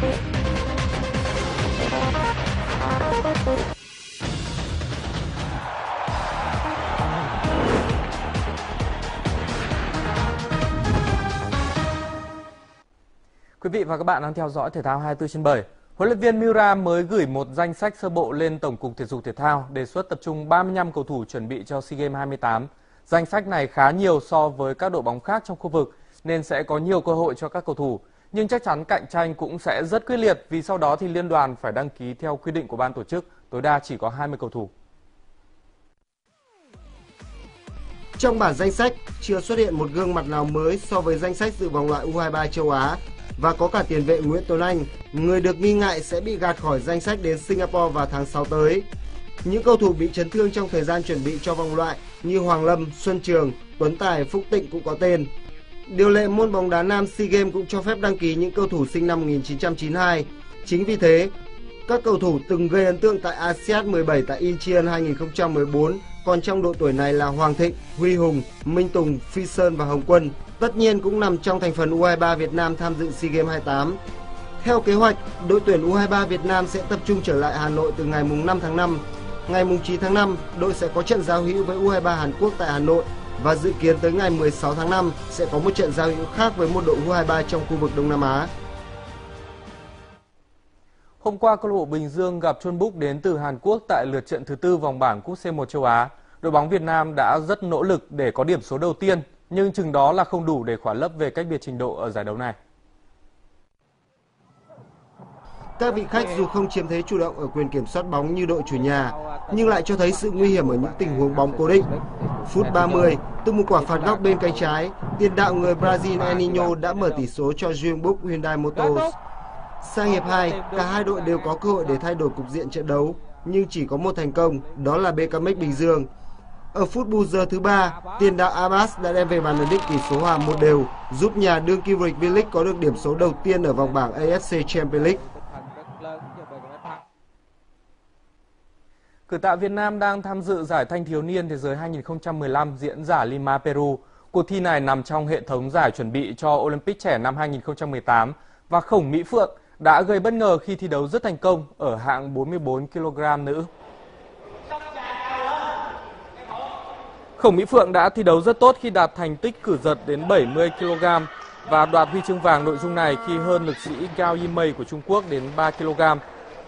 Quý vị và các bạn đang theo dõi Thể thao 24/7. Huấn luyện viên Miura mới gửi một danh sách sơ bộ lên Tổng cục Thể dục Thể thao đề xuất tập trung 35 cầu thủ chuẩn bị cho SEA Games 28. Danh sách này khá nhiều so với các đội bóng khác trong khu vực nên sẽ có nhiều cơ hội cho các cầu thủ. Nhưng chắc chắn cạnh tranh cũng sẽ rất quyết liệt vì sau đó thì liên đoàn phải đăng ký theo quy định của ban tổ chức, tối đa chỉ có 20 cầu thủ. Trong bản danh sách chưa xuất hiện một gương mặt nào mới so với danh sách dự vòng loại U23 châu Á. Và có cả tiền vệ Nguyễn Tôn Anh, người được nghi ngại sẽ bị gạt khỏi danh sách đến Singapore vào tháng 6 tới. Những cầu thủ bị chấn thương trong thời gian chuẩn bị cho vòng loại như Hoàng Lâm, Xuân Trường, Tuấn Tài, Phúc Tịnh cũng có tên. Điều lệ môn bóng đá nam SEA Games cũng cho phép đăng ký những cầu thủ sinh năm 1992. Chính vì thế, các cầu thủ từng gây ấn tượng tại ASEAN 17 tại Incheon 2014 còn trong độ tuổi này là Hoàng Thịnh, Huy Hùng, Minh Tùng, Phi Sơn và Hồng Quân. Tất nhiên cũng nằm trong thành phần U23 Việt Nam tham dự SEA Games 28. Theo kế hoạch, đội tuyển U23 Việt Nam sẽ tập trung trở lại Hà Nội từ ngày 5 tháng 5. Ngày 9 tháng 5, đội sẽ có trận giao hữu với U23 Hàn Quốc tại Hà Nội và dự kiến tới ngày 16 tháng 5 sẽ có một trận giao hữu khác với một đội U23 trong khu vực Đông Nam Á. Hôm qua, câu lạc bộ Bình Dương gặp Jeonbuk đến từ Hàn Quốc tại lượt trận thứ tư vòng bảng Cúp C1 châu Á. Đội bóng Việt Nam đã rất nỗ lực để có điểm số đầu tiên, nhưng chừng đó là không đủ để khỏa lấp về cách biệt trình độ ở giải đấu này. Các vị khách dù không chiếm thế chủ động ở quyền kiểm soát bóng như đội chủ nhà, nhưng lại cho thấy sự nguy hiểm ở những tình huống bóng cố định. Phút 30, từ một quả phạt góc bên cánh trái, tiền đạo người Brazil Aninho đã mở tỷ số cho Jeonbuk Hyundai Motors. Sang hiệp 2, cả hai đội đều có cơ hội để thay đổi cục diện trận đấu, nhưng chỉ có một thành công, đó là BKM Bình Dương. Ở phút bù giờ thứ 3, tiền đạo Abbas đã đem về bàn ấn định tỷ số hòa 1-1, giúp nhà đương kim vô địch V-League có được điểm số đầu tiên ở vòng bảng AFC Champions League. Cử tạ Việt Nam đang tham dự giải thanh thiếu niên thế giới 2015 diễn ra Lima, Peru. Cuộc thi này nằm trong hệ thống giải chuẩn bị cho Olympic trẻ năm 2018 và Khổng Mỹ Phượng đã gây bất ngờ khi thi đấu rất thành công ở hạng 44 kg nữ. Khổng Mỹ Phượng đã thi đấu rất tốt khi đạt thành tích cử dật đến 70 kg và đoạt huy chương vàng nội dung này khi hơn lực sĩ Gao Yimei của Trung Quốc đến 3 kg.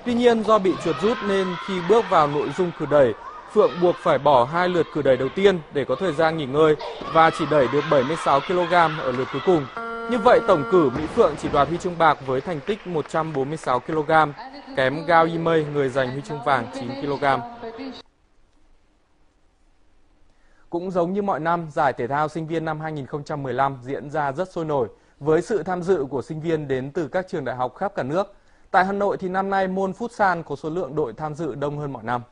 Tuy nhiên do bị chuột rút nên khi bước vào nội dung cử đẩy, Phượng buộc phải bỏ hai lượt cử đẩy đầu tiên để có thời gian nghỉ ngơi và chỉ đẩy được 76 kg ở lượt cuối cùng. Như vậy tổng cử Mỹ Phượng chỉ đoạt huy chương bạc với thành tích 146 kg, kém Gao Yimei người giành huy chương vàng 9 kg. Cũng giống như mọi năm, giải thể thao sinh viên năm 2015 diễn ra rất sôi nổi với sự tham dự của sinh viên đến từ các trường đại học khắp cả nước. Tại Hà Nội thì năm nay môn futsal có số lượng đội tham dự đông hơn mọi năm.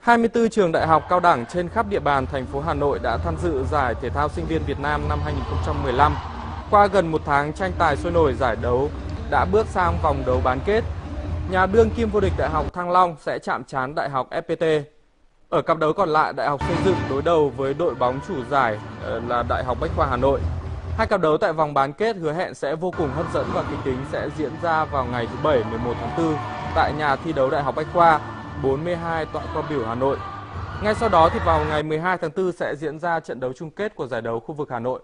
24 trường đại học cao đẳng trên khắp địa bàn thành phố Hà Nội đã tham dự giải thể thao sinh viên Việt Nam năm 2015. Qua gần một tháng tranh tài sôi nổi, giải đấu đã bước sang vòng đấu bán kết. Nhà đương kim vô địch Đại học Thăng Long sẽ chạm trán Đại học FPT. Ở cặp đấu còn lại, Đại học Xây dựng đối đầu với đội bóng chủ giải là Đại học Bách Khoa Hà Nội. Hai cặp đấu tại vòng bán kết hứa hẹn sẽ vô cùng hấp dẫn và kịch tính sẽ diễn ra vào ngày thứ Bảy 11 tháng 4 tại nhà thi đấu Đại học Bách Khoa, 42 Tạ Quang Bửu, Hà Nội. Ngay sau đó thì vào ngày 12 tháng 4 sẽ diễn ra trận đấu chung kết của giải đấu khu vực Hà Nội.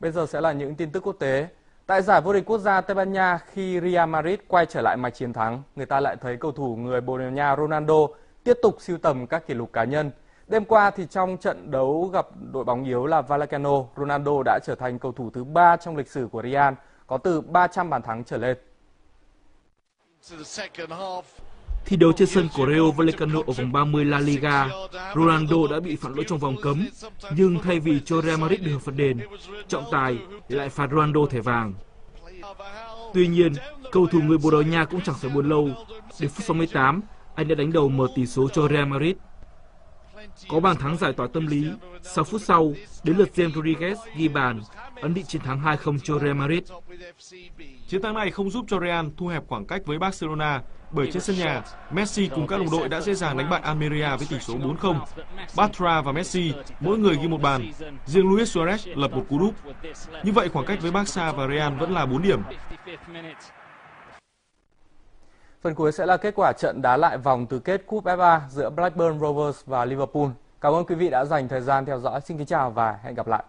Bây giờ sẽ là những tin tức quốc tế. Tại giải vô địch quốc gia Tây Ban Nha, khi Real Madrid quay trở lại mạch chiến thắng, người ta lại thấy cầu thủ người Bồ Đào Nha Ronaldo tiếp tục sưu tầm các kỷ lục cá nhân. Đêm qua thì trong trận đấu gặp đội bóng yếu là Vallecano, Ronaldo đã trở thành cầu thủ thứ 3 trong lịch sử của Real có từ 300 bàn thắng trở lên. Thi đấu trên sân của Rayo Vallecano ở vòng 30 La Liga, Ronaldo đã bị phạt lỗi trong vòng cấm, nhưng thay vì cho Real Madrid được phạt đền, trọng tài lại phạt Ronaldo thẻ vàng. Tuy nhiên, cầu thủ người Bồ Đào Nha cũng chẳng phải buồn lâu. Đến phút 68, anh đã đánh đầu mở tỷ số cho Real Madrid. Có bàn thắng giải tỏa tâm lý, 6 phút sau, đến lượt James Rodriguez ghi bàn, ấn định chiến thắng 2-0 cho Real Madrid. Chiến thắng này không giúp cho Real thu hẹp khoảng cách với Barcelona, bởi trên sân nhà, Messi cùng các đồng đội đã dễ dàng đánh bại Almeria với tỷ số 4-0. Bartra và Messi mỗi người ghi một bàn, riêng Luis Suarez lập một cú đúp. Như vậy khoảng cách với Barca và Real vẫn là 4 điểm. Phần cuối sẽ là kết quả trận đá lại vòng tứ kết Cúp FA giữa Blackburn Rovers và Liverpool. Cảm ơn quý vị đã dành thời gian theo dõi. Xin kính chào và hẹn gặp lại.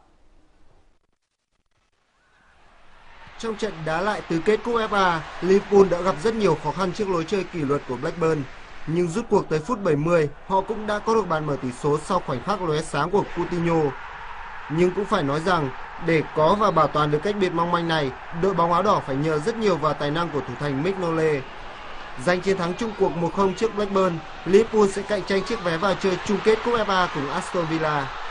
Trong trận đá lại tứ kết Cúp FA, Liverpool đã gặp rất nhiều khó khăn trước lối chơi kỷ luật của Blackburn. Nhưng rút cuộc tới phút 70, họ cũng đã có được bàn mở tỷ số sau khoảnh khắc lóe sáng của Coutinho. Nhưng cũng phải nói rằng, để có và bảo toàn được cách biệt mong manh này, đội bóng áo đỏ phải nhờ rất nhiều vào tài năng của thủ thành Mignolet. Giành chiến thắng chung cuộc 1-0 trước Blackburn, Liverpool sẽ cạnh tranh chiếc vé vào chơi chung kết Cúp FA cùng Aston Villa.